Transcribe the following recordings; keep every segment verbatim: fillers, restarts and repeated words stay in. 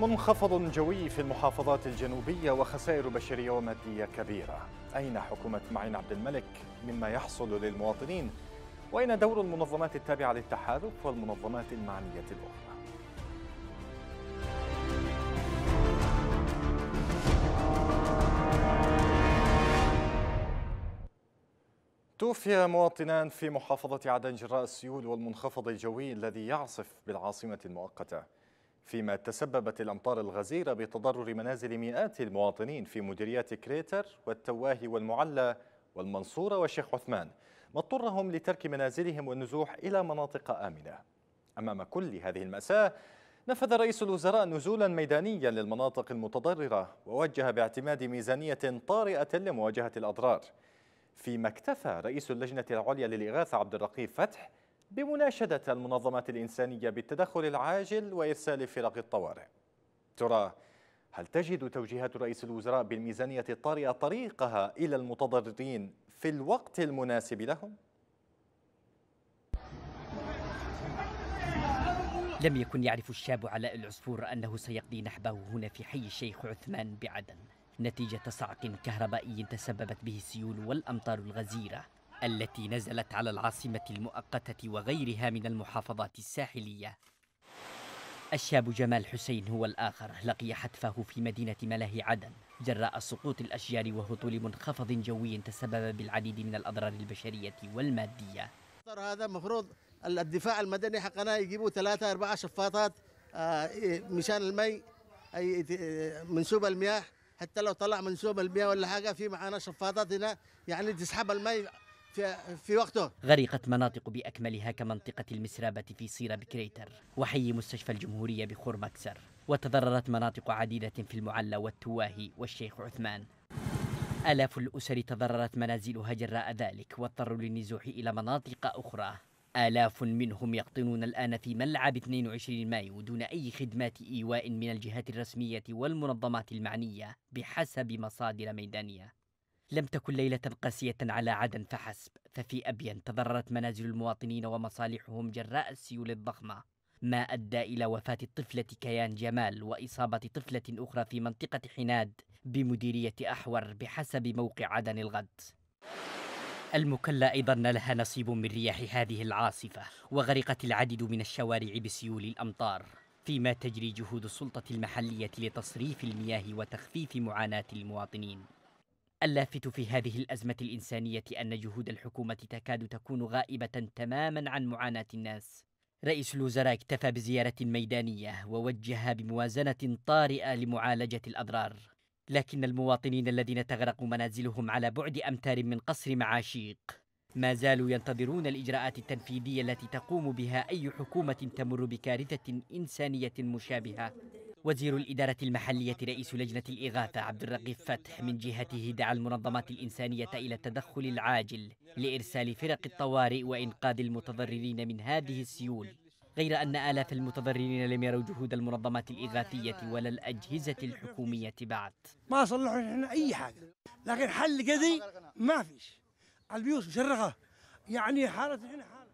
منخفض جوي في المحافظات الجنوبية وخسائر بشرية ومادية كبيرة. أين حكومة معين عبد الملك مما يحصل للمواطنين؟ وأين دور المنظمات التابعة للتحالف والمنظمات المعنية الأخرى؟ توفي مواطنان في محافظة عدن جراء السيول والمنخفض الجوي الذي يعصف بالعاصمة المؤقتة، فيما تسببت الأمطار الغزيرة بتضرر منازل مئات المواطنين في مديريات كريتر والتواهي والمعلا والمنصورة والشيخ عثمان، ما اضطرهم لترك منازلهم والنزوح إلى مناطق آمنة. أمام كل هذه المأساة نفذ رئيس الوزراء نزولا ميدانيا للمناطق المتضررة، ووجه باعتماد ميزانية طارئة لمواجهة الأضرار، فيما اكتفى رئيس اللجنة العليا للإغاثة عبد الرقيب فتح بمناشدة المنظمات الإنسانية بالتدخل العاجل وإرسال فرق الطوارئ. ترى هل تجد توجيهات رئيس الوزراء بالميزانية الطارئة طريقها إلى المتضررين في الوقت المناسب لهم؟ لم يكن يعرف الشاب علاء العصفور أنه سيقضي نحبه هنا في حي الشيخ عثمان بعدن، نتيجة صعق كهربائي تسببت به السيول والأمطار الغزيرة التي نزلت على العاصمة المؤقتة وغيرها من المحافظات الساحلية. الشاب جمال حسين هو الآخر، لقي حتفه في مدينة ملاهي عدن جراء سقوط الأشجار وهطول منخفض جوي تسبب بالعديد من الأضرار البشرية والمادية. هذا مفروض الدفاع المدني حقنا يجيبوا ثلاثة أربعة شفاطات مشان المي، أي منسوب المياه، حتى لو طلع منسوب المياه ولا حاجة في معانا شفاطات هنا يعني تسحب المي في وقته. غرقت مناطق بأكملها كمنطقة المسرابة في صيرة بكريتر وحي مستشفى الجمهورية بخورمكسر، وتضررت مناطق عديدة في المعلا والتواهي والشيخ عثمان. آلاف الأسر تضررت منازلها جراء ذلك واضطروا للنزوح إلى مناطق أخرى. آلاف منهم يقطنون الآن في ملعب اثنين وعشرين مايو دون أي خدمات إيواء من الجهات الرسمية والمنظمات المعنية بحسب مصادر ميدانية. لم تكن ليلة قاسية على عدن فحسب، ففي أبين تضررت منازل المواطنين ومصالحهم جراء السيول الضخمة، ما أدى إلى وفاة الطفلة كيان جمال وإصابة طفلة أخرى في منطقة حناد بمديرية أحور بحسب موقع عدن الغد. المكلا أيضا لها نصيب من رياح هذه العاصفة، وغرقت العديد من الشوارع بسيول الأمطار، فيما تجري جهود السلطة المحلية لتصريف المياه وتخفيف معاناة المواطنين. اللافت في هذه الأزمة الإنسانية أن جهود الحكومة تكاد تكون غائبة تماما عن معاناة الناس. رئيس الوزراء اكتفى بزيارة ميدانية ووجه بموازنة طارئة لمعالجة الأضرار، لكن المواطنين الذين تغرق منازلهم على بعد أمتار من قصر معاشيق ما زالوا ينتظرون الإجراءات التنفيذية التي تقوم بها أي حكومة تمر بكارثة إنسانية مشابهة. وزير الإدارة المحلية رئيس لجنة الإغاثة عبد الرقيب فتح من جهته دعا المنظمات الإنسانية إلى التدخل العاجل لإرسال فرق الطوارئ وإنقاذ المتضررين من هذه السيول، غير أن آلاف المتضررين لم يروا جهود المنظمات الإغاثية ولا الأجهزة الحكومية بعد. ما صلحوا لنا أي حاجة، لكن حل قضي ما فيش، البيوت مشرخة، يعني حالة هنا حالة.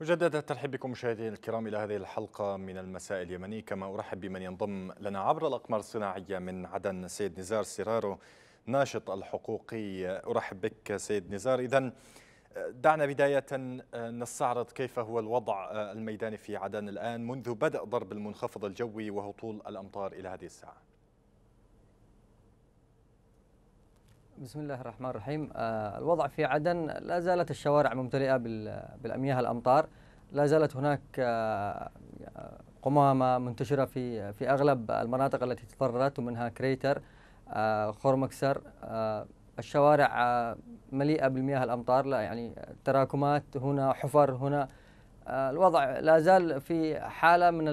مجددا ترحيب بكم مشاهدينا الكرام إلى هذه الحلقة من المساء اليمني، كما أرحب بمن ينضم لنا عبر الأقمار الصناعية من عدن، سيد نزار سرارو ناشط الحقوقي. أرحب بك سيد نزار. إذن دعنا بداية نستعرض كيف هو الوضع الميداني في عدن الآن منذ بدء ضرب المنخفض الجوي وهطول الأمطار إلى هذه الساعة. بسم الله الرحمن الرحيم. الوضع في عدن لا زالت الشوارع ممتلئة بالأمياه الأمطار، لا زالت هناك قمامة منتشرة في في أغلب المناطق التي تضررت ومنها كريتر، خورمكسر. الشوارع مليئة بالمياه الأمطار، لا يعني تراكمات، هنا حفر، هنا الوضع لا زال في حالة من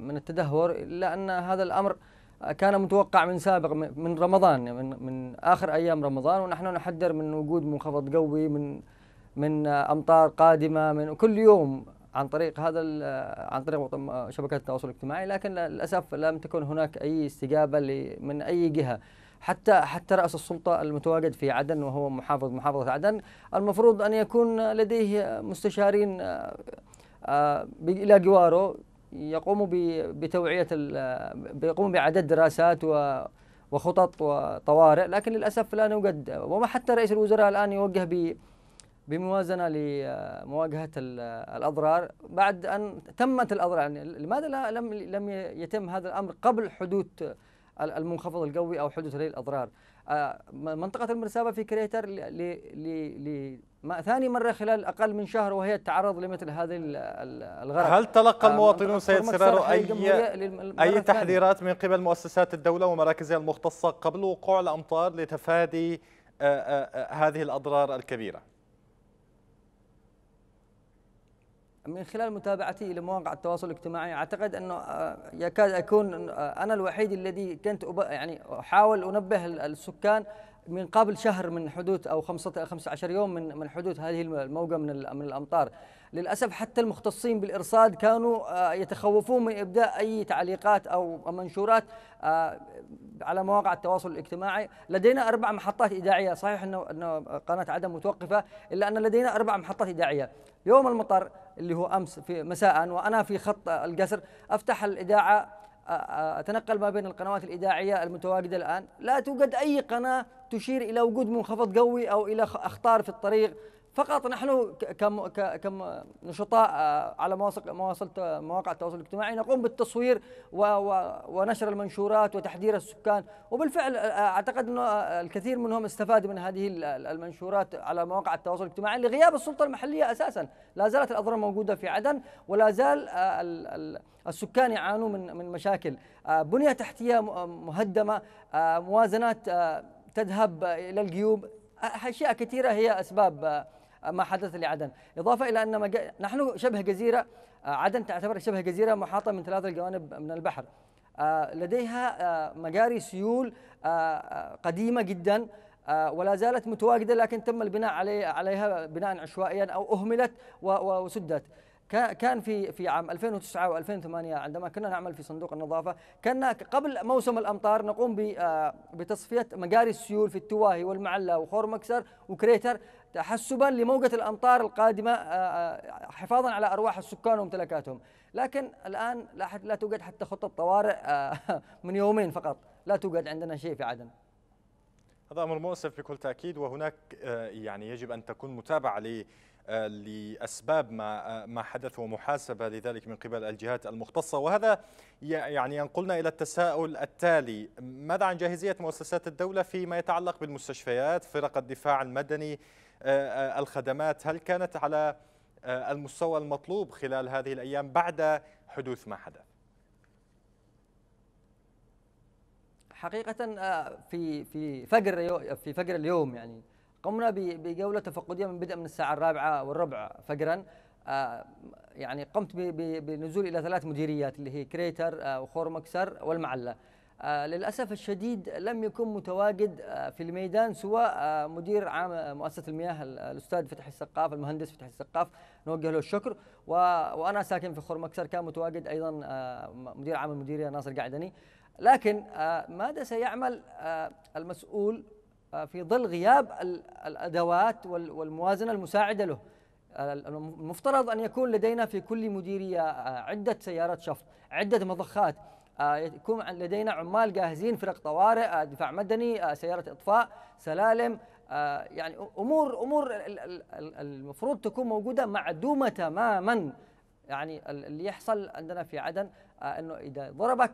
من التدهور، إلا أن هذا الأمر كان متوقع من سابق، من رمضان، من من آخر أيام رمضان، ونحن نحذر من وجود منخفض جوي، من من أمطار قادمة من كل يوم عن طريق هذا عن طريق شبكات التواصل الاجتماعي، لكن للأسف لم تكن هناك أي استجابة من أي جهة، حتى حتى رأس السلطة المتواجد في عدن وهو محافظ محافظة عدن، المفروض أن يكون لديه مستشارين إلى جواره يقوموا بتوعية يقوموا بإعادة دراسات وخطط وطوارئ، لكن للأسف الآن يوجد، وما حتى رئيس الوزراء الآن يوجه بموازنة لمواجهة الأضرار بعد أن تمت الأضرار. يعني لماذا لا لم لم يتم هذا الأمر قبل حدوث المنخفض القوي أو حدوث هذه الأضرار؟ منطقة المرسابة في كريتر ل ثاني مرة خلال أقل من شهر وهي تتعرض لمثل هذه الغرق. هل تلقى المواطنون سيد سرارو أي أي تحذيرات من قبل مؤسسات الدولة ومراكزها المختصة قبل وقوع الأمطار لتفادي هذه الأضرار الكبيرة؟ من خلال متابعتي إلى مواقع التواصل الاجتماعي أعتقد أنه يكاد أكون أنا الوحيد الذي كنت يعني أحاول أنبه السكان من قبل شهر من حدوث أو خمسة عشر يوم من من حدوث هذه الموجة من من الأمطار. للأسف حتى المختصين بالإرصاد كانوا يتخوفون من إبداء أي تعليقات أو منشورات على مواقع التواصل الاجتماعي. لدينا أربع محطات إذاعية، صحيح أنه قناة عدن متوقفة إلا أن لدينا أربع محطات إذاعية. يوم المطر اللي هو أمس في مساء وأنا في خط القصر أفتح الإذاعة أتنقل ما بين القنوات الإذاعية المتواجدة الآن، لا توجد أي قناة تشير إلى وجود منخفض قوي أو إلى أخطار في الطريق. فقط نحن كم كم نشطاء على مواقع التواصل الاجتماعي نقوم بالتصوير ونشر المنشورات وتحذير السكان، وبالفعل اعتقد انه الكثير منهم استفاد من هذه المنشورات على مواقع التواصل الاجتماعي لغياب السلطه المحليه اساسا. لا زالت الاضرار موجوده في عدن ولا زال السكان يعانون من من مشاكل، بنيه تحتيه مهدمه، موازنات تذهب الى الجيوب، اشياء كثيره هي اسباب ما حدث لعدن. إضافة إلى أن مج... نحن شبه جزيرة، عدن تعتبر شبه جزيرة محاطة من ثلاث الجوانب من البحر، لديها مجاري سيول قديمة جدا ولا زالت متواجدة، لكن تم البناء علي... عليها بناء عشوائيا أو أهملت و... وسدت. كان في في عام ألفين وتسعة وألفين وثمانية عندما كنا نعمل في صندوق النظافة كنا قبل موسم الأمطار نقوم بتصفية مجاري السيول في التواهي والمعلا وخور مكسر وكريتر تحسبا لموجة الأمطار القادمة حفاظا على أرواح السكان وممتلكاتهم، لكن الآن لا توجد حتى خطة طوارئ. من يومين فقط لا توجد عندنا شيء في عدن. هذا أمر مؤسف بكل تأكيد، وهناك يعني يجب أن تكون متابعة ل لأسباب ما ما حدث ومحاسبة لذلك من قبل الجهات المختصة. وهذا يعني ينقلنا إلى التساؤل التالي: ماذا عن جاهزية مؤسسات الدولة فيما يتعلق بالمستشفيات، فرق الدفاع المدني، الخدمات؟ هل كانت على المستوى المطلوب خلال هذه الأيام بعد حدوث ما حدث؟ حقيقة في في فجر في فجر اليوم يعني قمنا بجولة تفقدية من بدء من الساعة الرابعة والربع فجرا. يعني قمت بنزول إلى ثلاث مديريات اللي هي كريتر وخور مكسر والمعلة. للأسف الشديد لم يكن متواجد في الميدان سوى مدير عام مؤسسة المياه الأستاذ فتحي السقاف، المهندس فتحي السقاف نوجه له الشكر، وأنا ساكن في خور مكسر كان متواجد أيضا مدير عام المديرية ناصر قاعدني. لكن ماذا سيعمل المسؤول في ظل غياب الأدوات والموازنة المساعدة له؟ المفترض أن يكون لدينا في كل مديرية عدة سيارات شفط، عدة مضخات، يكون لدينا عمال جاهزين، فرق طوارئ، دفاع مدني، سيارة إطفاء، سلالم، يعني أمور أمور المفروض تكون موجودة معدومة تماما. يعني اللي يحصل عندنا في عدن أنه إذا ضربك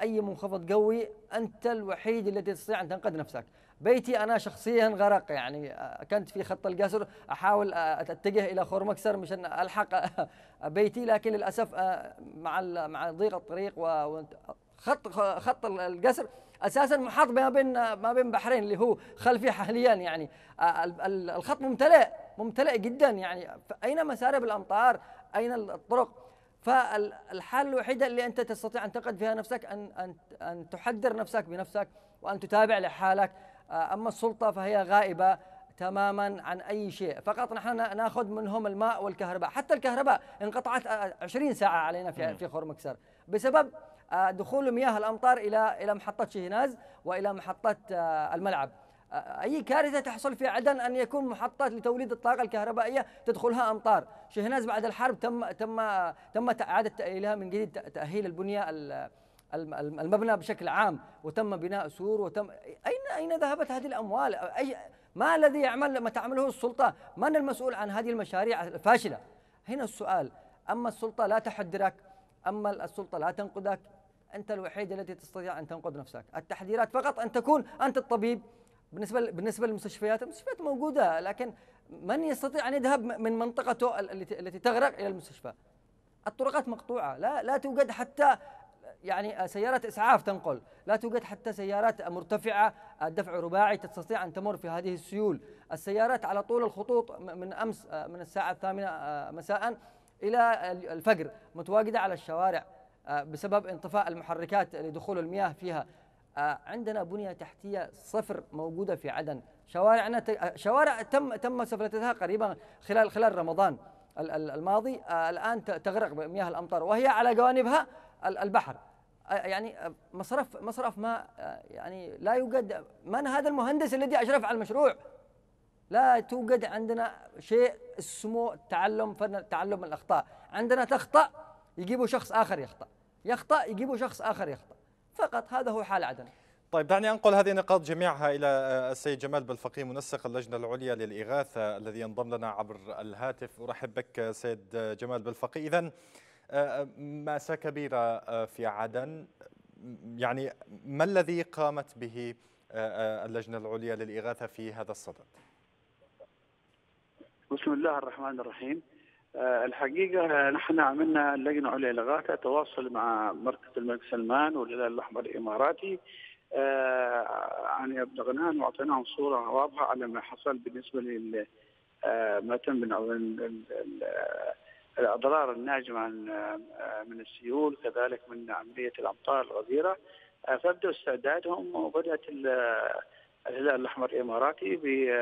أي منخفض قوي أنت الوحيد الذي تستطيع أن تنقذ نفسك. بيتي أنا شخصيا غرق، يعني كنت في خط القصر أحاول أتجه إلى خور مكسر مشان ألحق بيتي، لكن للأسف مع مع ضيق الطريق وخط خط القصر أساسا محاط ما بين ما بين بحرين اللي هو خلفي حاليا، يعني الخط ممتلئ ممتلئ جدا. يعني أين مسارب الأمطار؟ أين الطرق؟ فالحالة الوحيدة اللي أنت تستطيع أن تنقذ فيها نفسك أن أن أن تحذر نفسك بنفسك وأن تتابع لحالك. أما السلطة فهي غائبة تماما عن أي شيء، فقط نحن نأخذ منهم الماء والكهرباء. حتى الكهرباء انقطعت عشرين ساعة علينا في في خور مكسر بسبب دخول مياه الأمطار إلى إلى محطة شيهناز وإلى محطة الملعب. أي كارثة تحصل في عدن أن يكون محطات لتوليد الطاقة الكهربائية تدخلها أمطار. شهناز بعد الحرب تم تم تم إعادة تأهيلها من جديد، تأهيل البنية المبنى بشكل عام، وتم بناء سور، وتم أين أين ذهبت هذه الأموال؟ أي ما الذي يعمل ما تعمله السلطة؟ من المسؤول عن هذه المشاريع الفاشلة؟ هنا السؤال. أما السلطة لا تحذرك، أما السلطة لا تنقذك، أنت الوحيد التي تستطيع أن تنقذ نفسك. التحذيرات فقط أن تكون أنت الطبيب. بالنسبة بالنسبة للمستشفيات، المستشفيات موجودة، لكن من يستطيع أن يذهب من منطقته التي التي تغرق إلى المستشفى؟ الطرقات مقطوعة، لا لا توجد حتى يعني سيارات إسعاف تنقل، لا توجد حتى سيارات مرتفعة الدفع الرباعي تستطيع أن تمر في هذه السيول. السيارات على طول الخطوط من أمس من الساعة الثامنة مساء إلى الفجر متواجدة على الشوارع بسبب انطفاء المحركات لدخول المياه فيها. عندنا بنية تحتية صفر موجودة في عدن، شوارعنا ت... شوارع تم تم سفلتها قريبا خلال خلال رمضان الماضي، الآن تغرق بمياه الأمطار، وهي على جوانبها البحر. يعني مصرف مصرف ما يعني لا يوجد. من هذا المهندس الذي أشرف على المشروع؟ لا توجد عندنا شيء اسمه تعلم، فن تعلم الأخطاء. عندنا تخطأ يجيبوا شخص آخر يخطأ، يخطأ يجيبوا شخص آخر يخطأ، فقط هذا هو حال عدن. طيب دعني أنقل هذه النقاط جميعها إلى السيد جمال بالفقي، منسق اللجنة العليا للإغاثة الذي ينضم لنا عبر الهاتف. أرحب بك سيد جمال بالفقي. إذن مأساة كبيرة في عدن، يعني ما الذي قامت به اللجنة العليا للإغاثة في هذا الصدد؟ بسم الله الرحمن الرحيم. الحقيقة نحن عملنا اللجنة العليا للإغاثة تواصل مع مركز الملك سلمان والهلال الأحمر الإماراتي، يعني أبلغناهم وأعطيناهم صورة واضحة على ما حصل بالنسبة لما تم من الأضرار الناجمة عن من السيول، كذلك من عملية الأمطار الغزيرة. فبدأوا استعدادهم، وبدأت الهلال الأحمر الإماراتي ب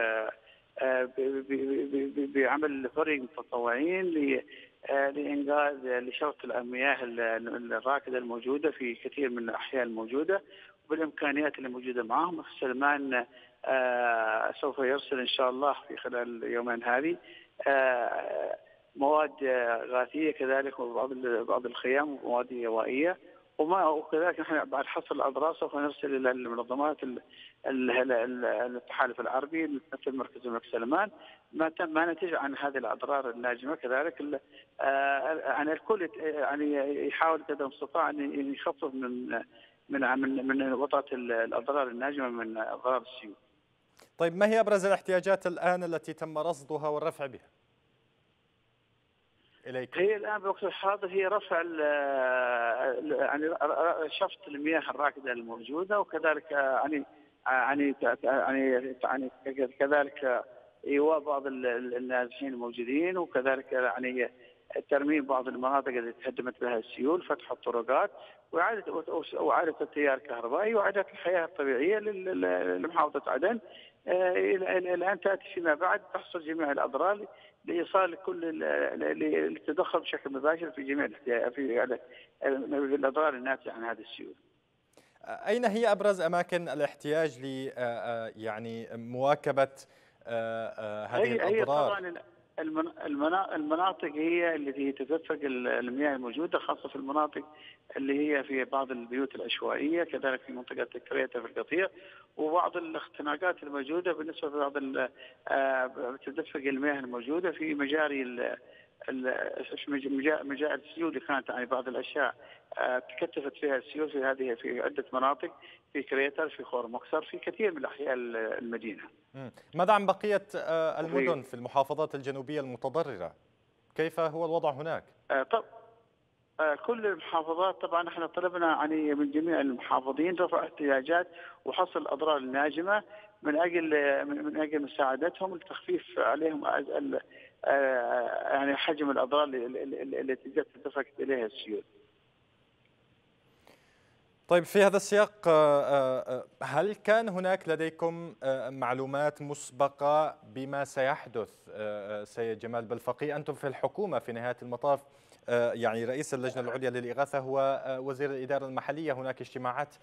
بعمل فريق متطوعين لإنقاذ لشرط المياه الراكدة الموجودة في كثير من الأحياء الموجودة، وبالإمكانيات اللي موجودة معهم. سلمان سوف يرسل إن شاء الله في خلال اليومين هذه مواد غاثية، كذلك وبعض بعض الخيام ومواد هوائية، وما وكذلك نحن بعد حصر الأضرار سوف نرسل إلى المنظمات التحالف العربي مثل مركز الملك سلمان ما تم ما نتج عن هذه الأضرار الناجمة. كذلك يعني الكل يعني يحاول قدر المستطاع أن يخفف من من من وطأة الأضرار الناجمة من أضرار السيول. طيب ما هي أبرز الاحتياجات الآن التي تم رصدها والرفع بها؟ إليك. هي الآن بوقت الحاضر هي رفع يعني شفط المياه الراكدة الموجودة، وكذلك يعني يعني يعني كذلك إيواء بعض النازحين الموجودين، وكذلك يعني ترميم بعض المناطق التي تهدمت بها السيول، فتح الطرقات، وإعادة وإعادة التيار الكهربائي، وإعادة الحياة الطبيعية لمحافظة عدن. الآن تأتي فيما بعد تحصل جميع الأضرار لايصال كل للتدخل بشكل مباشر في جميع في الاضرار الناتجه عن هذه السيول. اين هي ابرز اماكن الاحتياج ل يعني مواكبه هذه الاضرار؟ طبعا المناطق هي التي تتدفق المياه الموجوده، خاصه في المناطق اللي هي في بعض البيوت العشوائيه، كذلك في منطقه كريتر في القطيع، وبعض الاختناقات الموجوده بالنسبه لبعض تدفق المياه الموجوده في مجاري مجاري السيول اللي كانت يعني بعض الاشياء تكتفت فيها السيول في هذه في عده مناطق، في كريتر، في خور مكسر، في كثير من احياء المدينه. ماذا عن بقيه المدن في المحافظات الجنوبيه المتضرره؟ كيف هو الوضع هناك؟ طب كل المحافظات طبعا احنا طلبنا يعني من جميع المحافظين رفع احتياجات وحصر الاضرار الناجمه من اجل من اجل مساعدتهم لتخفيف عليهم يعني حجم الاضرار التي اتفقت اليها السيول. طيب في هذا السياق، هل كان هناك لديكم معلومات مسبقة بما سيحدث سيد جمال بالفقي؟ أنتم في الحكومة في نهاية المطاف يعني رئيس اللجنة العليا للإغاثة هو وزير الإدارة المحلية، هناك اجتماعات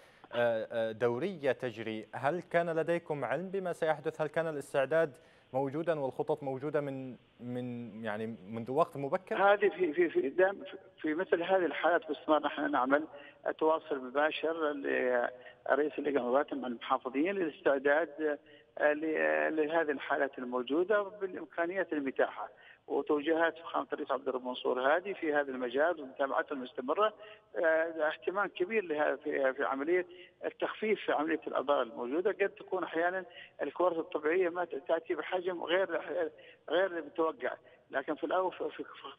دورية تجري، هل كان لديكم علم بما سيحدث؟ هل كان الاستعداد موجودا والخطط موجودة من من يعني منذ وقت مبكر؟ هذه في في في دام في مثل هذه الحالات باستمرار نحن نعمل التواصل مباشر لرئيس الإغاثة مع المحافظين للاستعداد لهذه الحالات الموجودة بالإمكانيات المتاحة، وتوجيهات فخامة الرئيس عبد الرب منصور هادي في هذا المجال ومتابعته المستمرة اهتمام كبير لها في في عملية التخفيف في عملية الأضرار الموجودة. قد تكون أحيانا الكوارث الطبيعية ما تأتي بحجم غير غير متوقع، لكن في الأول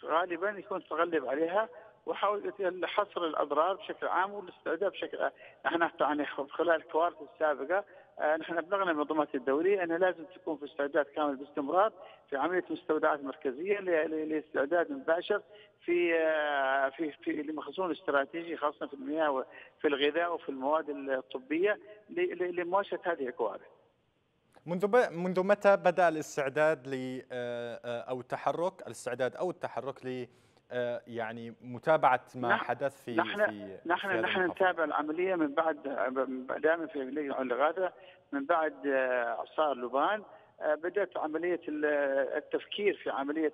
غالبا يكون تغلب عليها وحاول حصر الأضرار بشكل عام والاستعداد بشكل عام. نحن يعني خلال الكوارث السابقة نحن أبلغنا المنظمات الدولية أنها لازم تكون في استعداد كامل باستمرار في عملية مستودعات مركزية لاستعداد مباشر في في في المخزون الاستراتيجي خاصة في المياه وفي الغذاء وفي المواد الطبية لمواجهة هذه الكوارث. منذ منذ متى بدأ الاستعداد ل أو التحرك الاستعداد أو التحرك ل يعني متابعة ما حدث في نحن في نحن في نحن نتابع العملية من بعد دائما في لجنة الإغاثة من بعد إعصار لبنان بدأت عملية التفكير في عملية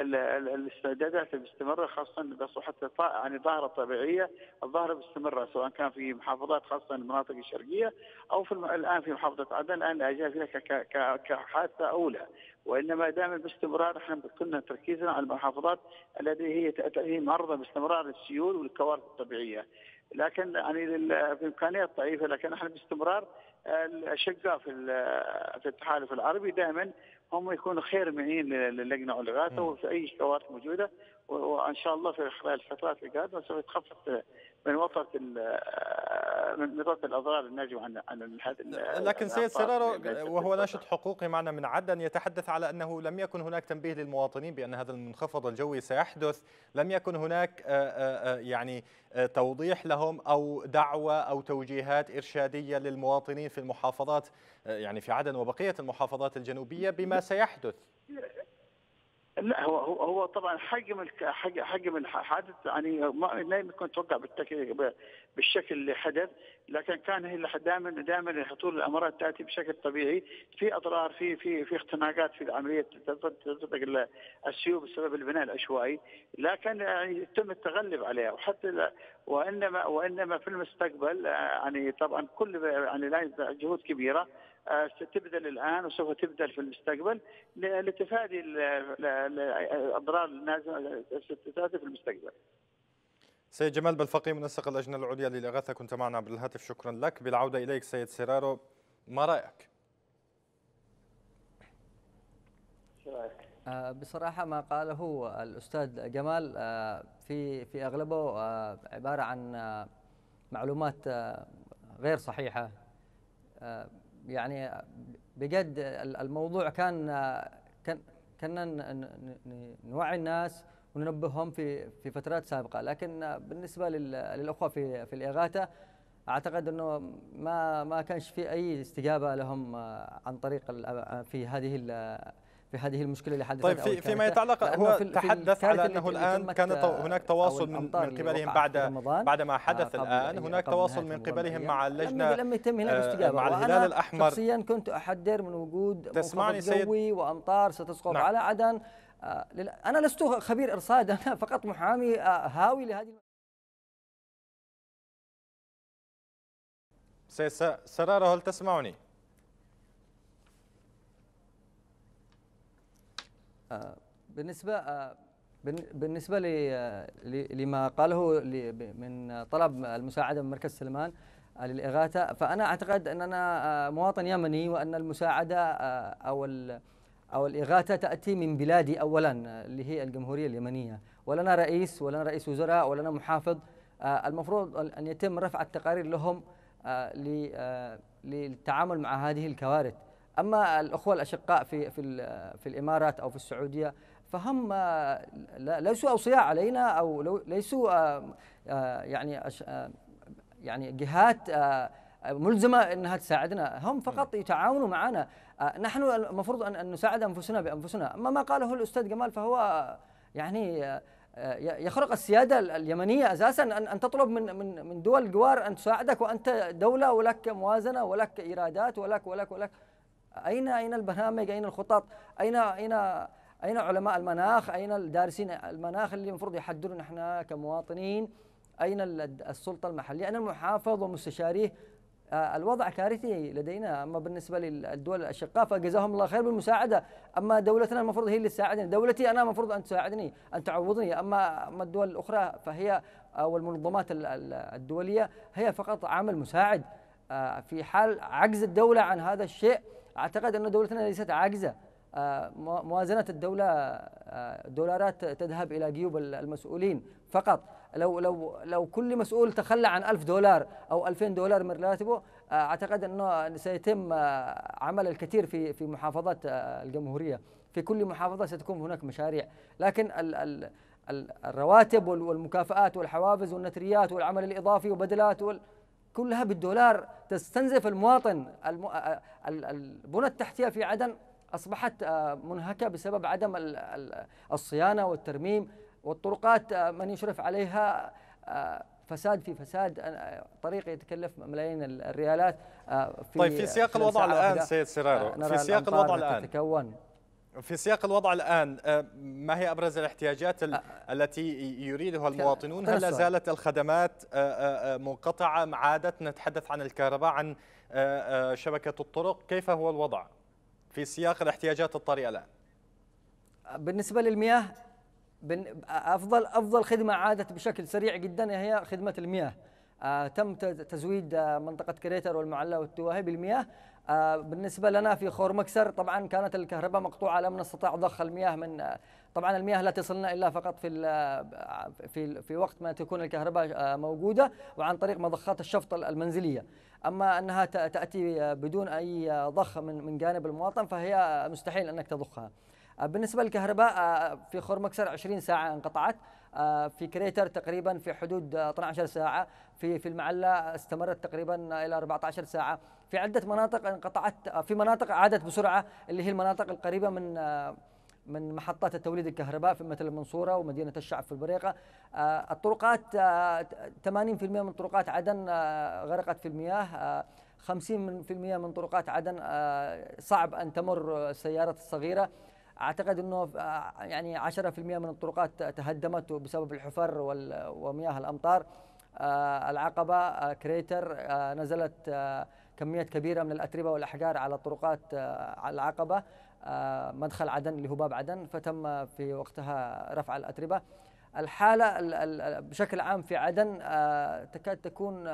الاستعدادات المستمرة خاصة بصحة يعني ظاهرة طبيعية الظاهرة مستمرة سواء كان في محافظات خاصة المناطق الشرقية أو في الآن في محافظة عدن الآن أجاء فيها كحادثة أولى، وإنما دائما باستمرار نحن كنا تركيزنا على المحافظات التي هي معرضة باستمرار للسيول والكوارث الطبيعية، لكن يعني بإمكانيات ضعيفة، لكن نحن باستمرار الأشقاء في في التحالف العربي دائما هم يكونوا خير معين للجنة الإغاثة وفي أي كوارث موجودة، وإن شاء الله في خلال الفترات القادمة سوف يتخفف من وطأة من وطأة الأضرار الناجمة عن عن هذا. لكن سيد سرارو وهو ناشط حقوقي معنا من عدن يتحدث على أنه لم يكن هناك تنبيه للمواطنين بأن هذا المنخفض الجوي سيحدث، لم يكن هناك يعني توضيح لهم أو دعوة أو توجيهات إرشادية للمواطنين في المحافظات يعني في عدن وبقية المحافظات الجنوبية بما سيحدث. لا هو هو طبعا حجم حجم الحادث يعني ما يمكن يتوقع بالشكل اللي حدث، لكن كان دائما دائما هطول الامراض تاتي بشكل طبيعي، في اضرار في في في اختناقات في عمليه تطبق السيول بسبب البناء العشوائي، لكن يعني تم التغلب عليها، وحتى وانما وانما في المستقبل يعني طبعا كل يعني لازم جهود كبيره ستبذل الآن وسوف تبذل في المستقبل لتفادي الأضرار النازمة ستتفادى في المستقبل. سيد جمال بالفقي منسق اللجنة العليا للإغاثة كنت معنا بالهاتف، شكرا لك. بالعودة إليك سيد سرارو، ما رأيك؟ بصراحة ما قاله الأستاذ جمال في في أغلبه عبارة عن معلومات غير صحيحة، يعني بجد الموضوع كان كنا نوعي الناس وننبههم في في فترات سابقه، لكن بالنسبه للاخوه في في الاغاثه اعتقد انه ما ما كانش في اي استجابه لهم عن طريق في هذه في هذه المشكله اللي حدثت. طيب في فيما يتعلق هو في تحدث على انه الان كان هناك تواصل من قبلهم بعد بعد ما حدث الان، هناك تواصل من قبلهم مع اللجنه لم يتم هناك استجابه، مع الهلال الاحمر شخصيا كنت احذر من وجود منخفض جوي وامطار ستسقط نعم. على عدن. انا لست خبير ارصاد، انا فقط محامي هاوي لهذه. سيد سرارو هل تسمعني؟ بالنسبة بالنسبة لما قاله من طلب المساعدة من مركز سلمان للإغاثة، فأنا أعتقد أننا مواطن يمني وأن المساعدة أو أو الإغاثة تأتي من بلادي أولا اللي هي الجمهورية اليمنية، ولنا رئيس ولنا رئيس وزراء ولنا محافظ، المفروض أن يتم رفع التقارير لهم للتعامل مع هذه الكوارث. أما الأخوة الأشقاء في في في الإمارات أو في السعودية فهم ليسوا أوصياء علينا أو ليسوا يعني يعني جهات ملزمة أنها تساعدنا، هم فقط يتعاونوا معنا، نحن المفروض أن نساعد أنفسنا بأنفسنا. أما ما قاله الأستاذ جمال فهو يعني يخرق السيادة اليمنية أساساً أن تطلب من من من دول الجوار أن تساعدك، وأنت دولة ولك موازنة ولك إيرادات ولك ولك ولك. أين أين البرامج؟ أين الخطط؟ أين أين أين علماء المناخ؟ أين الدارسين المناخ اللي المفروض يحددوا نحن كمواطنين؟ أين السلطة المحلية؟ أين المحافظ ومستشاريه؟ الوضع كارثي لدينا. أما بالنسبة للدول الأشقاء فجزاهم الله خير بالمساعدة، أما دولتنا المفروض هي اللي تساعدني، دولتي أنا المفروض أن تساعدني أن تعوضني. أما أما الدول الأخرى فهي أو المنظمات الدولية هي فقط عامل مساعد. في حال عجز الدولة عن هذا الشيء أعتقد أن دولتنا ليست عاجزة، موازنة الدولة دولارات تذهب إلى جيوب المسؤولين فقط. لو لو لو كل مسؤول تخلى عن ألف دولار أو ألفين دولار من راتبه أعتقد أنه سيتم عمل الكثير في في محافظات الجمهورية. في كل محافظة ستكون هناك مشاريع، لكن ال ال الرواتب والمكافآت والحوافز والنتريات والعمل الإضافي وبدلات وال كلها بالدولار تستنزف المواطن. البنى التحتية في عدن أصبحت منهكة بسبب عدم الصيانة والترميم، والطرقات من يشرف عليها فساد في فساد، طريق يتكلف ملايين الريالات. في طيب في سياق الوضع الآن سيد سرارو، في سياق الوضع الآن تتكون. في سياق الوضع الآن ما هي أبرز الاحتياجات أه التي يريدها المواطنون؟ هل لا زالت الخدمات منقطعة؟ ما عادت نتحدث عن الكهرباء، عن شبكة الطرق، كيف هو الوضع في سياق الاحتياجات الطارئة الآن؟ بالنسبة للمياه أفضل أفضل خدمة عادت بشكل سريع جدا هي خدمة المياه. تم تزويد منطقة كريتر والمعلا والتواهي بالمياه. بالنسبة لنا في خورمكسر طبعا كانت الكهرباء مقطوعة، لم نستطع ضخ المياه من طبعا المياه لا تصلنا إلا فقط في في في وقت ما تكون الكهرباء موجودة وعن طريق مضخات الشفط المنزلية. أما أنها تأتي بدون أي ضخ من من جانب المواطن فهي مستحيل أنك تضخها. بالنسبة للكهرباء في خورمكسر عشرين ساعة انقطعت، في كريتر تقريبا في حدود اثنتي عشرة ساعة، في في المعلا استمرت تقريبا إلى أربعة عشر ساعة. في عدة مناطق انقطعت، في مناطق عادت بسرعة اللي هي المناطق القريبة من من محطات التوليد الكهرباء في مثل المنصورة ومدينة الشعب في البريقة. الطرقات ثمانين بالمئة من طرقات عدن غرقت في المياه، خمسين بالمئة من طرقات عدن صعب أن تمر السيارات الصغيرة. أعتقد أنه يعني عشرة بالمئة من الطرقات تهدمت بسبب الحفر ومياه الأمطار. العقبة كريتر نزلت كميات كبيرة من الأتربة والأحجار على طرقات على العقبة، مدخل عدن اللي هو باب عدن، فتم في وقتها رفع الأتربة. الحالة بشكل عام في عدن تكاد تكون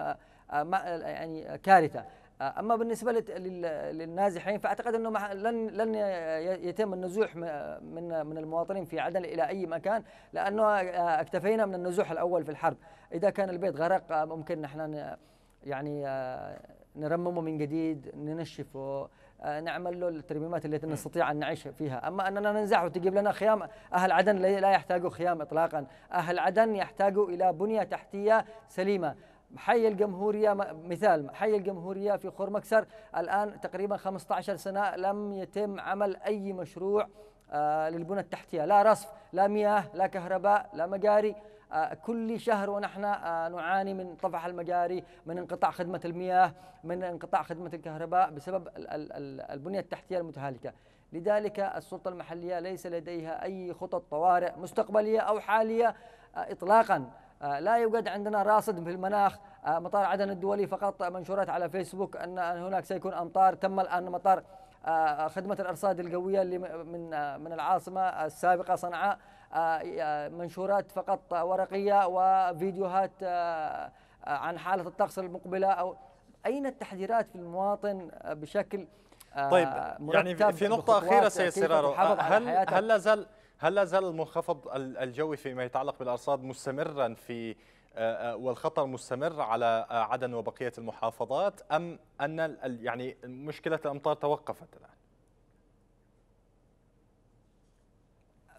يعني كارثة. أما بالنسبة للنازحين فأعتقد أنه لن لن يتم النزوح من من المواطنين في عدن إلى أي مكان، لأنه اكتفينا من النزوح الأول في الحرب. إذا كان البيت غرق ممكن نحن يعني نرممه من جديد، ننشفه، نعمل له الترميمات اللي نستطيع أن نعيش فيها. أما أننا ننزح وتجيب لنا خيام، أهل عدن لا يحتاجوا خيام إطلاقا. أهل عدن يحتاجوا إلى بنية تحتية سليمة. حي الجمهورية مثال، حي الجمهورية في خورمكسر الآن تقريبا خمسة عشر سنة لم يتم عمل أي مشروع للبنى التحتية، لا رصف، لا مياه، لا كهرباء، لا مجاري. كل شهر ونحن نعاني من طفح المجاري، من انقطاع خدمة المياه، من انقطاع خدمة الكهرباء بسبب البنية التحتية المتهالكة. لذلك السلطة المحلية ليس لديها أي خطط طوارئ مستقبلية أو حالية إطلاقا. لا يوجد عندنا راصد في المناخ. مطار عدن الدولي فقط منشورات على فيسبوك أن هناك سيكون أمطار. تم الآن مطار خدمة الأرصاد الجوية اللي من من العاصمة السابقة صنعاء منشورات فقط ورقية وفيديوهات عن حالة الطقس المقبلة. أو أين التحذيرات في المواطن بشكل طيب يعني في نقطة أخيرة سيد سرارو، هل هل لا زال هل لا زال المنخفض الجوي فيما يتعلق بالأرصاد مستمرا في والخطر مستمر على عدن وبقية المحافظات، أم أن يعني مشكلة الأمطار توقفت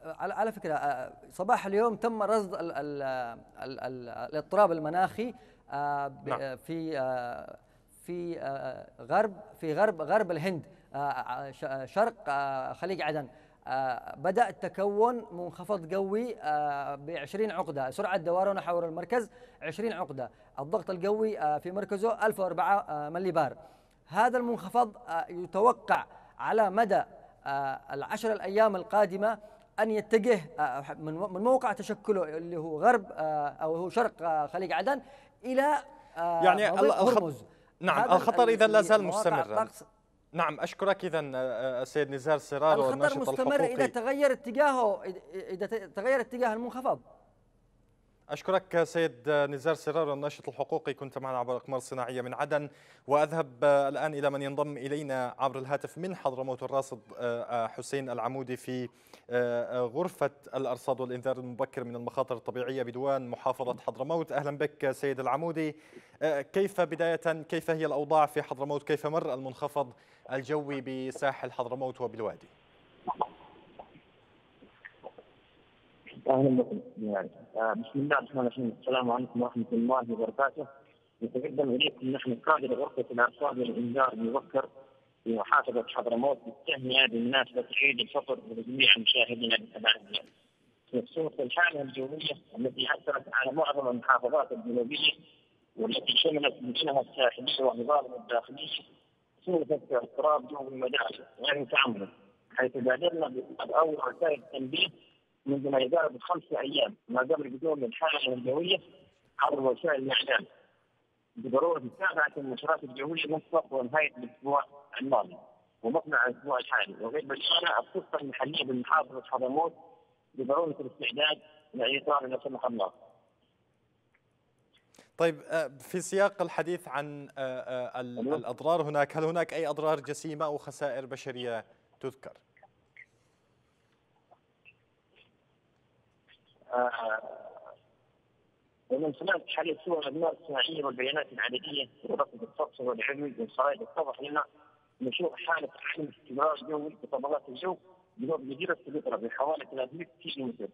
الآن؟ على فكرة صباح اليوم تم رصد الاضطراب المناخي في في غرب في غرب غرب الهند، شرق خليج عدن. بدأ التكون منخفض قوي ب عشرين عقدة، سرعة دورانه حول المركز عشرين عقدة، الضغط القوي في مركزه ألف وأربعة ملي بار. هذا المنخفض يتوقع على مدى العشر الأيام القادمة أن يتجه من موقع تشكله اللي هو غرب أو هو شرق خليج عدن إلى يعني هرمز. نعم الخطر إذا لا زال مستمرا. نعم أشكرك إذا السيد نزار سرارو الناشط الحقوقي. الخطر مستمر إذا تغير اتجاهه، إذا تغير اتجاه المنخفض. أشكرك سيد نزار سرارو الناشط الحقوقي، كنت معنا عبر الأقمار الصناعية من عدن. وأذهب الآن إلى من ينضم إلينا عبر الهاتف من حضرموت، الراصد حسين العمودي في غرفة الأرصاد والإنذار المبكر من المخاطر الطبيعية بدوان محافظة حضرموت. أهلا بك سيد العمودي. كيف بداية كيف هي الأوضاع في حضرموت؟ كيف مر المنخفض الجوي بساحل حضرموت وبالوادي؟ أهلا بكم جميعا. بسم الله الرحمن الرحيم، السلام عليكم ورحمة الله وبركاته. نتقدم إليكم نحن قادة غرفة الأرصاد والإنذار المبكر بمحافظة حضرموت بالتهنئة بمناسبة عيد الفطر لجميع مشاهدينا بالتبعية. بخصوص الحالة الجوية التي أثرت على معظم المحافظات الجنوبية والتي شملت مدنها الساحلية ونظامها الداخلية، صورة اضطراب جو المدارس غير متعمد، حيث بادرنا بأول رسائل التنبيه منذ ما يقارب خمسة أيام ما قبل بدون الحالة الجوية عبر وسائل الإعلام بضرورة متابعة المؤشرات الجوية مسبق ونهاية الأسبوع الماضي ومطلع الأسبوع الحالي، وغير بالشارع السلطة المحلية بمحافظة حضرموت بضرورة الاستعداد لأي طارئ لا سمح الله. طيب في سياق الحديث عن الأضرار هناك، هل هناك أي أضرار جسيمة أو خسائر بشرية تذكر؟ ومن سمعت حاليا صور الأبناء الصناعية والبيانات العددية ورصد الطقس والعلمي والخرائط اتضح لنا نشوء حالة عدم استقرار جوي بطبقات الجو بجوار جزيرة سبيطرة بحوالي ثلاثمئة كيلو متر،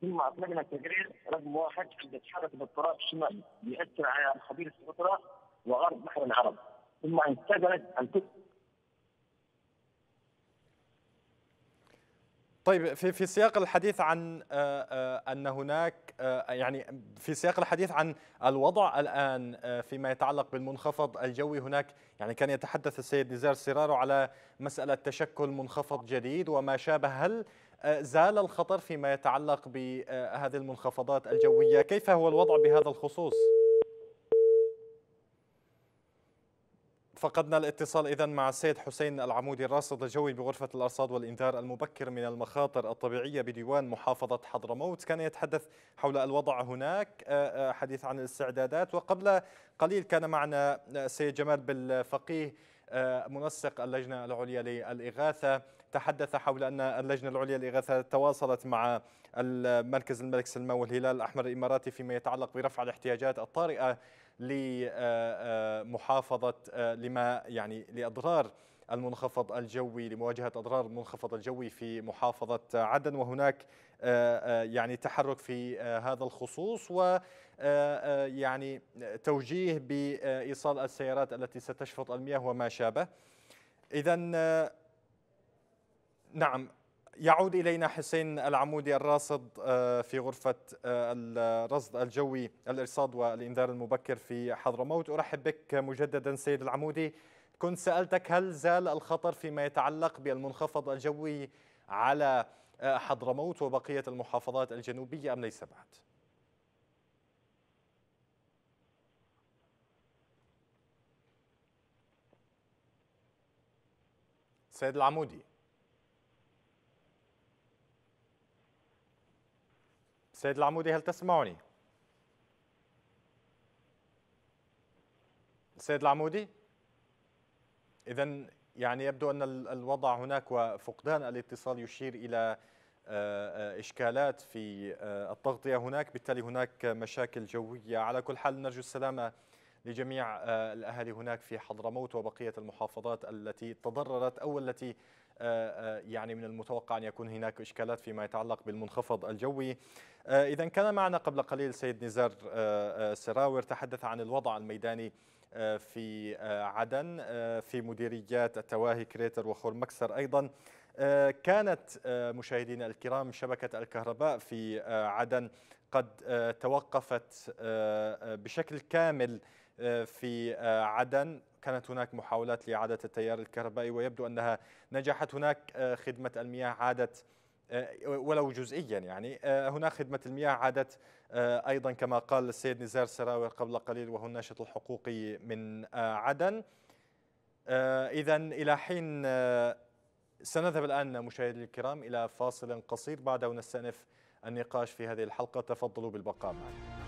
ثم أطلقنا تقرير رقم واحد عند تحرك اضطراب شمالي يأثر على خبير سبيطرة وغرب بحر العرب، ثم انتقلت الكتب. طيب في في سياق الحديث عن ان هناك يعني في سياق الحديث عن الوضع الان فيما يتعلق بالمنخفض الجوي هناك، يعني كان يتحدث السيد نزار سرارو على مسألة تشكل منخفض جديد وما شابه، هل زال الخطر فيما يتعلق بهذه المنخفضات الجوية؟ كيف هو الوضع بهذا الخصوص؟ فقدنا الاتصال إذا مع السيد حسين العمودي الراصد الجوي بغرفة الأرصاد والإنذار المبكر من المخاطر الطبيعية بديوان محافظة حضرموت، كان يتحدث حول الوضع هناك، حديث عن الاستعدادات. وقبل قليل كان معنا السيد جمال بالفقي منسق اللجنة العليا للإغاثة، تحدث حول أن اللجنة العليا للإغاثة تواصلت مع مركز الملك سلمان والهلال الأحمر الإماراتي فيما يتعلق برفع الاحتياجات الطارئة لمحافظة لما يعني لأضرار المنخفض الجوي، لمواجهة أضرار المنخفض الجوي في محافظة عدن، وهناك يعني تحرك في هذا الخصوص و يعني توجيه بإيصال السيارات التي ستشفط المياه وما شابه. إذا نعم يعود إلينا حسين العمودي الراصد في غرفة الرصد الجوي الإرصاد والإنذار المبكر في حضرموت. أرحب بك مجددا سيد العمودي. كنت سألتك هل زال الخطر فيما يتعلق بالمنخفض الجوي على حضرموت وبقية المحافظات الجنوبية أم ليس بعد؟ سيد العمودي، سيد العمودي هل تسمعني؟ سيد العمودي؟ إذا يعني يبدو أن الوضع هناك وفقدان الاتصال يشير إلى إشكالات في التغطية هناك، بالتالي هناك مشاكل جوية. على كل حال نرجو السلامة لجميع الأهالي هناك في حضرموت وبقية المحافظات التي تضررت أو التي يعني من المتوقع أن يكون هناك إشكالات فيما يتعلق بالمنخفض الجوي. إذا كان معنا قبل قليل سيد نزار سراور، تحدث عن الوضع الميداني في عدن في مديريات التواهي كريتر وخور مكسر أيضا. كانت مشاهدينا الكرام شبكة الكهرباء في عدن قد توقفت بشكل كامل في عدن. كانت هناك محاولات لإعادة التيار الكهربائي ويبدو أنها نجحت. هناك خدمة المياه عادت ولو جزئيا، يعني هناك خدمة المياه عادت أيضا كما قال السيد نزار سراوي قبل قليل وهو الناشط الحقوقي من عدن. إذا إلى حين سنذهب الآن مشاهدينا الكرام إلى فاصل قصير، بعده نستأنف النقاش في هذه الحلقة. تفضلوا بالبقاء معنا.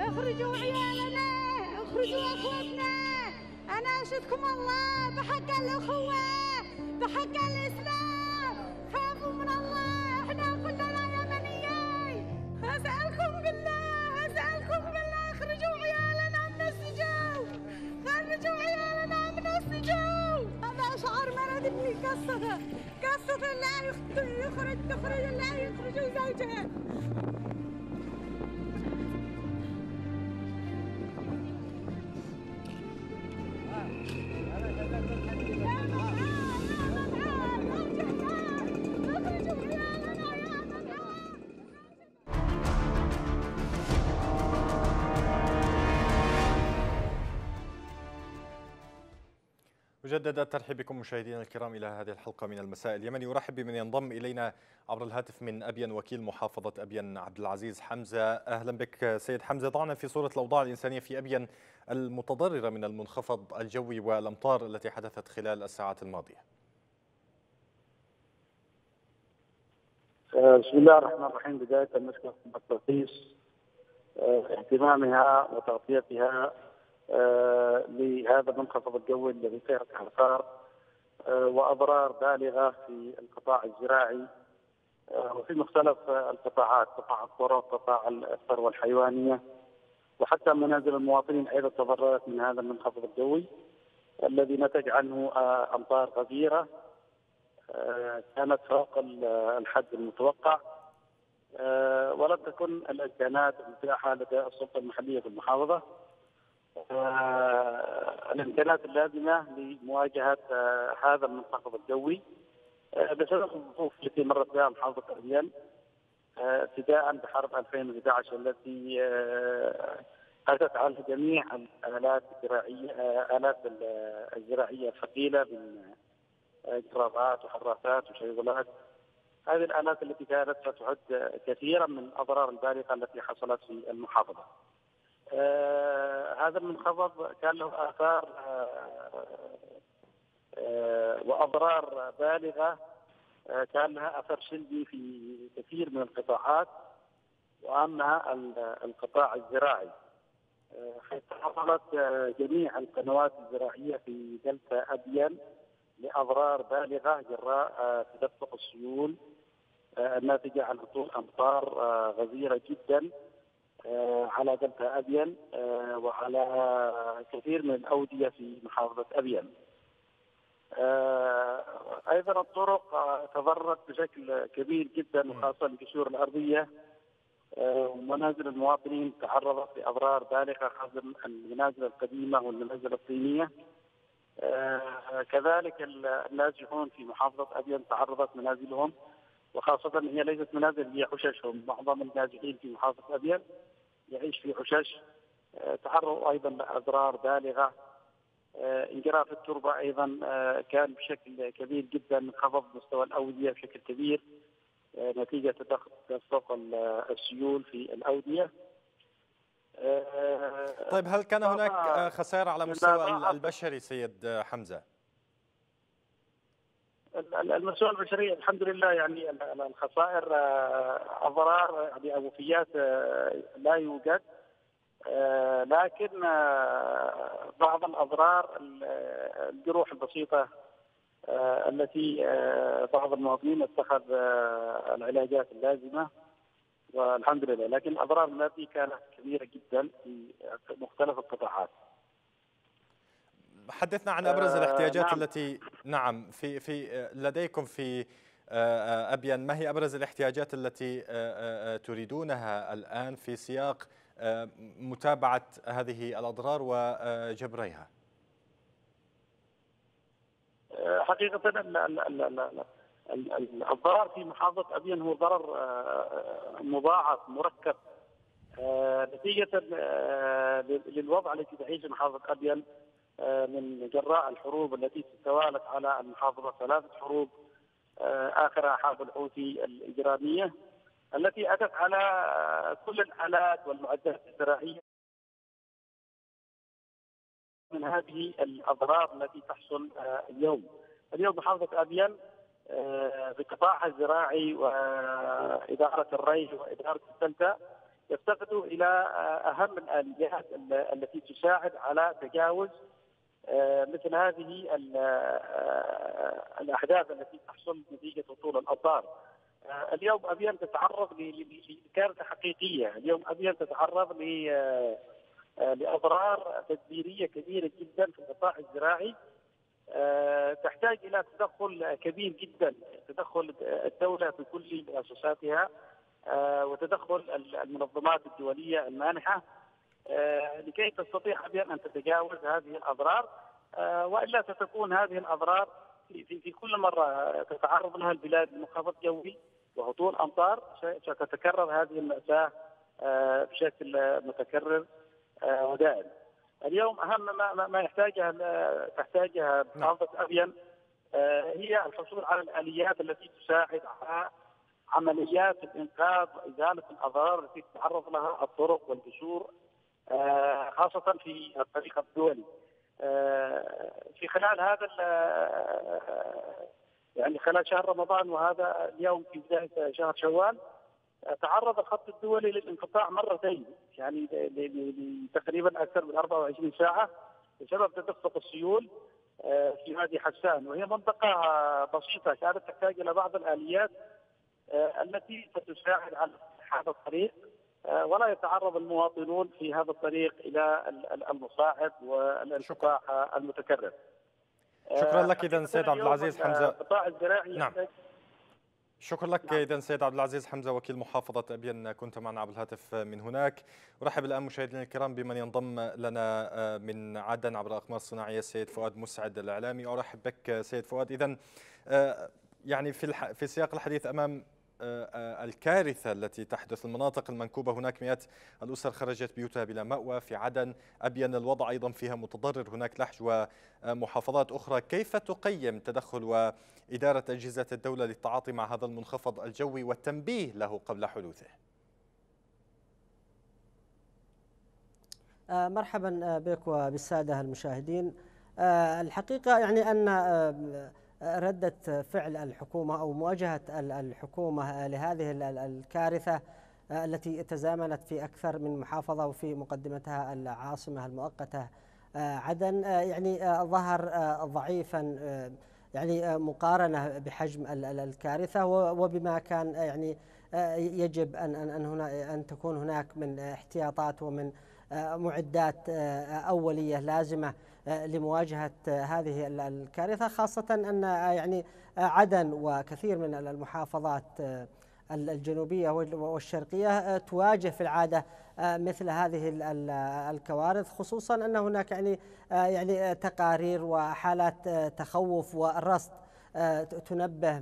اخرجوا عيالنا، اخرجوا اخوتنا، انا اشهدكم الله بحق الاخوه بحق الاسلام، خافوا من الله، احنا كلنا يمنيين. اسالكم بالله، اسالكم بالله، اخرجوا عيالنا من السجون، خرجوا عيالنا من السجون. هذا شعار مرض ابني قصته، قصته لا يخرج، تخرج لا يخرجوا زوجها. مجددا الترحيب بكم مشاهدينا الكرام الى هذه الحلقه من المساء اليمني. ارحب بمن ينضم الينا عبر الهاتف من ابين، وكيل محافظه ابين عبد العزيز حمزه. اهلا بك سيد حمزه. ضعنا في صوره الاوضاع الانسانيه في ابين المتضرره من المنخفض الجوي والامطار التي حدثت خلال الساعات الماضيه. بسم الله الرحمن الرحيم. بدايه نشكر الترخيص اهتمامها وتغطيتها آه لهذا المنخفض الجوي الذي سيرت اثار آه واضرار بالغه في القطاع الزراعي آه وفي مختلف آه القطاعات، قطاع الطرق، قطاع الثروه الحيوانيه، وحتى منازل المواطنين ايضا تضررت من هذا المنخفض الجوي الذي نتج عنه آه امطار غزيره آه كانت فوق الحد المتوقع، آه ولم تكن الاجتهادات المتاحه لدى السلطه المحليه في المحافظه آه الامكانات اللازمه لمواجهه آه هذا المنخفض الجوي آه بسبب الظروف التي مرت بها محافظه ابين ابتداء آه بحرب ألفين وأحد عشر التي آه اتت على جميع الالات الزراعيه الالات الزراعيه الثقيله من جرابات وحراسات وشيغلات. هذه الالات التي كانت ستعد كثيرا من الاضرار البالغه التي حصلت في المحافظه. آه هذا المنخفض كان له آثار آه آه وأضرار بالغة آه كان لها أثر سلبي في كثير من القطاعات، وأهمها القطاع الزراعي، آه حيث حصلت آه جميع القنوات الزراعية في دلتا أبين لأضرار بالغة جراء آه تدفق السيول آه الناتجة عن هطول أمطار آه غزيرة جدا على دلتا أبين وعلى كثير من الأودية في محافظة أبين. أيضا الطرق تضررت بشكل كبير جدا، وخاصة الجسور الأرضية، ومنازل المواطنين تعرضت لأضرار بالغة، خاصة المنازل القديمة والمنازل الطينية. كذلك النازحون في محافظة أبين تعرضت منازلهم، وخاصة هي ليست منازل، هي حششهم. معظم النازحين في محافظة أبين يعيش في حشش، تعرضوا أيضا لأضرار بالغة. انجراف التربة أيضا كان بشكل كبير جدا، خفض مستوى الأودية بشكل كبير نتيجة تدفق السيول في الأودية. طيب، هل كان هناك خسارة على مستوى البشري سيد حمزة؟ المسؤولية البشرية الحمد لله، يعني الخسائر أضرار يعني أو وفيات لا يوجد، لكن بعض الأضرار الجروح البسيطة التي بعض المواطنين اتخذ العلاجات اللازمة والحمد لله، لكن الأضرار التي كانت كبيرة جدا في مختلف القطاعات. حدثنا عن ابرز الاحتياجات آه نعم. التي نعم في في لديكم في أبين ما هي أبرز الاحتياجات التي تريدونها الآن في سياق متابعة هذه الأضرار وجبرها؟ حقيقة الضرر في محافظة أبين هو ضرر مضاعف مركب نتيجة للوضع الذي تعيش محافظة أبين من جراء الحروب التي توالت على المحافظة، ثلاثة حروب آخرها حرب الحوثي الإجرامية التي أتت على كل الآلات والمعدات الزراعية. من هذه الأضرار التي تحصل اليوم اليوم محافظة أبين بقطاعها الزراعي وإدارة الري وإدارة السلة يفتقدوا إلى أهم الآليات التي تساعد على تجاوز مثل هذه الأحداث التي تحصل نتيجة هطول الأمطار. اليوم أبين تتعرض لكارثة حقيقية، اليوم أبين تتعرض لأضرار تدبيرية كبيرة جدا في القطاع الزراعي تحتاج إلى تدخل كبير جدا، تدخل الدولة في كل مؤسساتها وتدخل المنظمات الدولية المانحة لكي تستطيع أبين أن تتجاوز هذه الأضرار، وإلا ستكون هذه الأضرار في, في كل مرة تتعرض لها البلاد لمنخفض جوي وهطول أمطار ستتكرر هذه المأساة بشكل متكرر ودائم. اليوم أهم ما, ما يحتاجها تحتاجها محافظة أبين هي الحصول على الآليات التي تساعد على عمليات الإنقاذ وإزالة الأضرار التي تتعرض لها الطرق والجسور خاصة في الطريق الدولي. في خلال هذا يعني خلال شهر رمضان وهذا اليوم في بداية شهر شوال تعرض الخط الدولي للانقطاع مرتين، يعني تقريبا أكثر من أربعة وعشرين ساعة بسبب تدفق السيول في وادي حسان، وهي منطقة بسيطة كانت تحتاج إلى بعض الآليات التي ستساعد على هذا الطريق ولا يتعرض المواطنون في هذا الطريق إلى المصاعد والانقطاع المتكرر. شكرا لك إذن سيد عبد العزيز حمزة. نعم. شكرا لك إذن سيد عبد العزيز حمزة وكيل محافظة أبين، كنت معنا عبر الهاتف من هناك. أرحب الآن مشاهدينا الكرام بمن ينضم لنا من عدن عبر الأقمار الصناعية السيد فؤاد مسعد الإعلامي. أرحب بك سيد فؤاد. إذن يعني في الح... في سياق الحديث أمام الكارثة التي تحدث، المناطق المنكوبة هناك مئات الأسر خرجت بيوتها بلا مأوى، في عدن أبين الوضع أيضا فيها متضرر، هناك لحج ومحافظات أخرى، كيف تقيم تدخل وإدارة أجهزة الدولة للتعاطي مع هذا المنخفض الجوي والتنبيه له قبل حدوثه؟ مرحبا بك وبالسادة المشاهدين. الحقيقة يعني أن ردة فعل الحكومة أو مواجهة الحكومة لهذه الكارثة التي تزامنت في أكثر من محافظة وفي مقدمتها العاصمة المؤقتة عدن يعني ظهر ضعيفا يعني مقارنة بحجم الكارثة وبما كان يعني يجب أن أن هنا أن تكون هناك من احتياطات ومن معدات أولية لازمة لمواجهة هذه الكارثة، خاصة أن يعني عدن وكثير من المحافظات الجنوبية والشرقية تواجه في العادة مثل هذه الكوارث، خصوصا أن هناك يعني يعني تقارير وحالات تخوف والرصد تنبه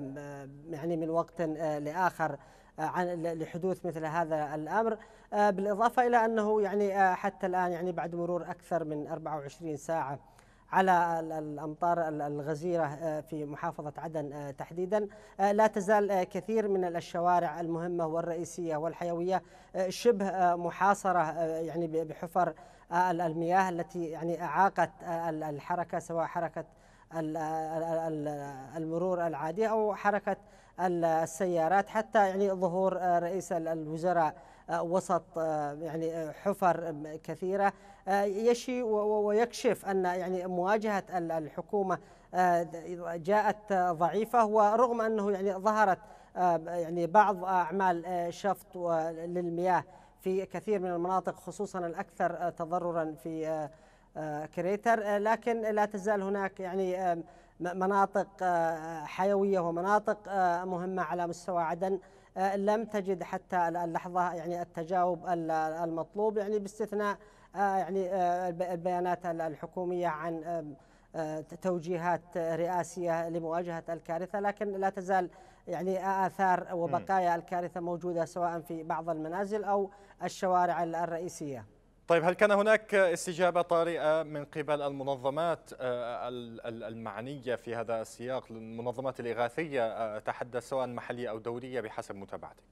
يعني من وقت لآخر عن لحدوث مثل هذا الأمر، بالإضافة إلى أنه يعني حتى الآن يعني بعد مرور أكثر من أربعة وعشرين ساعة على الأمطار الغزيرة في محافظة عدن تحديدا لا تزال كثير من الشوارع المهمة والرئيسية والحيوية شبه محاصرة يعني بحفر المياه التي يعني أعاقت الحركة، سواء حركة المرور العادية أو حركة السيارات، حتى يعني ظهور رئيس الوزراء وسط يعني حفر كثيرة يشي ويكشف أن يعني مواجهة الحكومة جاءت ضعيفة، ورغم أنه يعني ظهرت يعني بعض أعمال شفط للمياه في كثير من المناطق خصوصا الأكثر تضررا في كريتر، لكن لا تزال هناك يعني مناطق حيوية ومناطق مهمة على مستوى عدن لم تجد حتى اللحظة يعني التجاوب المطلوب، يعني باستثناء يعني البيانات الحكومية عن توجيهات رئاسية لمواجهة الكارثة، لكن لا تزال يعني آثار وبقايا الكارثة موجودة سواء في بعض المنازل أو الشوارع الرئيسية. طيب، هل كان هناك استجابة طارئة من قبل المنظمات المعنية في هذا السياق، المنظمات الإغاثية تحدث سواء محلية أو دولية بحسب متابعتك؟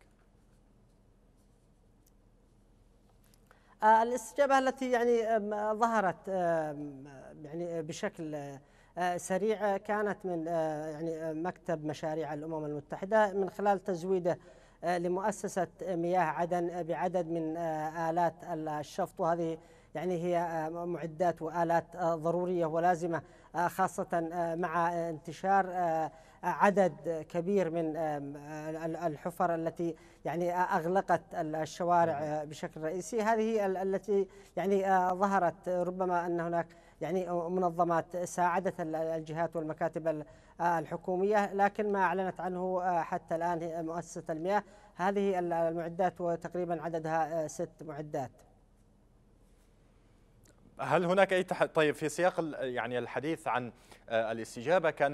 الاستجابة التي يعني ظهرت يعني بشكل سريع كانت من يعني مكتب مشاريع الأمم المتحدة من خلال تزويده لمؤسسة مياه عدن بعدد من آلات الشفط، وهذه يعني هي معدات وآلات ضرورية ولازمة خاصة مع انتشار عدد كبير من الحفر التي يعني أغلقت الشوارع بشكل رئيسي. هذه التي يعني ظهرت، ربما أن هناك يعني منظمات ساعدت الجهات والمكاتب الحكومية، لكن ما أعلنت عنه حتى الآن مؤسسة المياه هذه المعدات، وتقريبا عددها ست معدات. هل هناك أي تح... طيب في سياق يعني الحديث عن الاستجابة، كان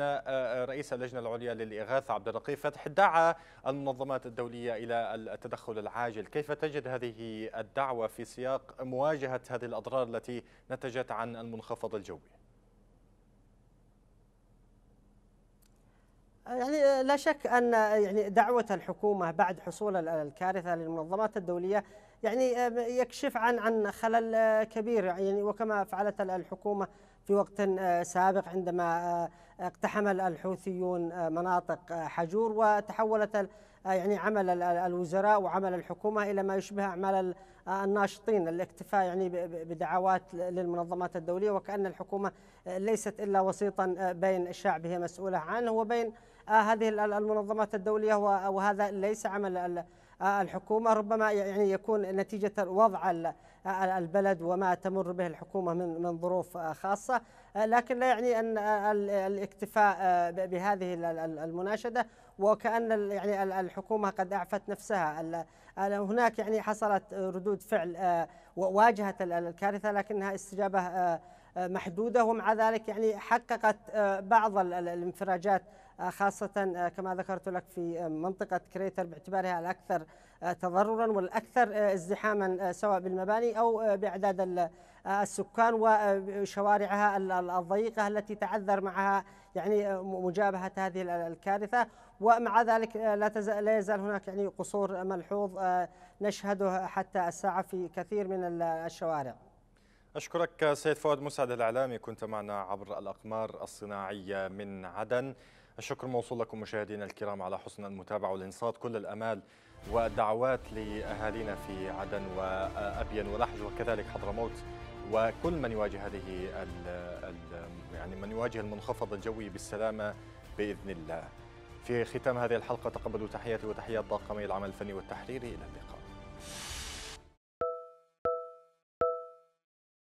رئيس اللجنة العليا للإغاثة عبد الرقيب فتح دعا المنظمات الدولية إلى التدخل العاجل، كيف تجد هذه الدعوة في سياق مواجهة هذه الأضرار التي نتجت عن المنخفض الجوي؟ يعني لا شك أن يعني دعوة الحكومة بعد حصول الكارثة للمنظمات الدولية يعني يكشف عن عن خلل كبير، يعني وكما فعلت الحكومة في وقت سابق عندما اقتحم الحوثيون مناطق حجور، وتحولت يعني عمل الوزراء وعمل الحكومة إلى ما يشبه أعمال الناشطين، الاكتفاء يعني بدعوات للمنظمات الدولية، وكأن الحكومة ليست إلا وسيطا بين الشعب هي مسؤولة عنه وبين هذه المنظمات الدولية، وهذا ليس عمل الحكومة. ربما يعني يكون نتيجة وضع البلد وما تمر به الحكومة من من ظروف خاصة، لكن لا يعني أن الاكتفاء بهذه المناشدة وكأن يعني الحكومة قد أعفت نفسها. هناك يعني حصلت ردود فعل وواجهت الكارثة، لكنها استجابة محدودة، ومع ذلك يعني حققت بعض الانفراجات خاصة كما ذكرت لك في منطقة كريتر باعتبارها الأكثر تضررا والأكثر ازدحاما سواء بالمباني أو بأعداد السكان، وشوارعها الضيقة التي تعذر معها يعني مجابهة هذه الكارثة، ومع ذلك لا, لا يزال هناك يعني قصور ملحوظ نشهده حتى الساعة في كثير من الشوارع. أشكرك سيد فؤاد مسعد الإعلامي، كنت معنا عبر الأقمار الصناعية من عدن. الشكر موصول لكم مشاهدينا الكرام على حسن المتابعة والإنصات، كل الأمال والدعوات لأهالينا في عدن وأبين ولحج وكذلك حضرموت وكل من يواجه هذه يعني من يواجه المنخفض الجوي بالسلامة بإذن الله. في ختام هذه الحلقة تقبلوا تحياتي وتحيات طاقمي العمل الفني والتحريري، إلى اللقاء.